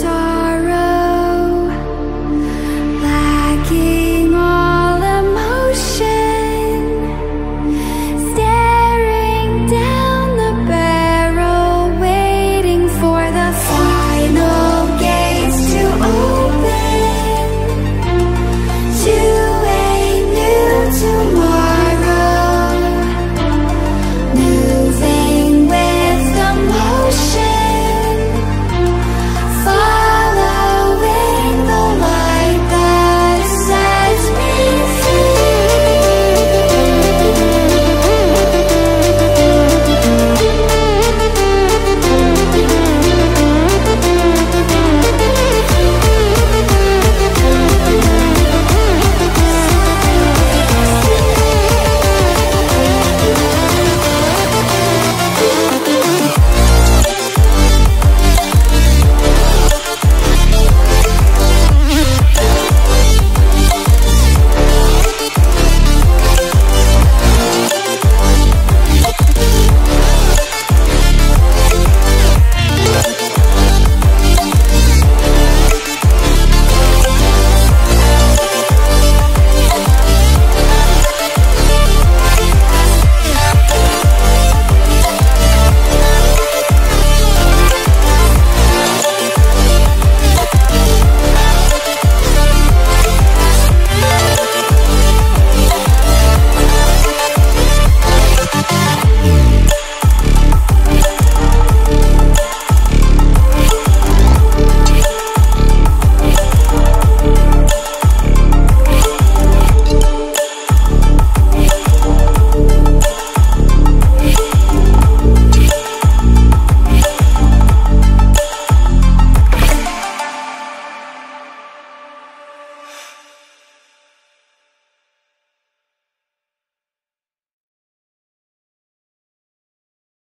Sorrow, like it.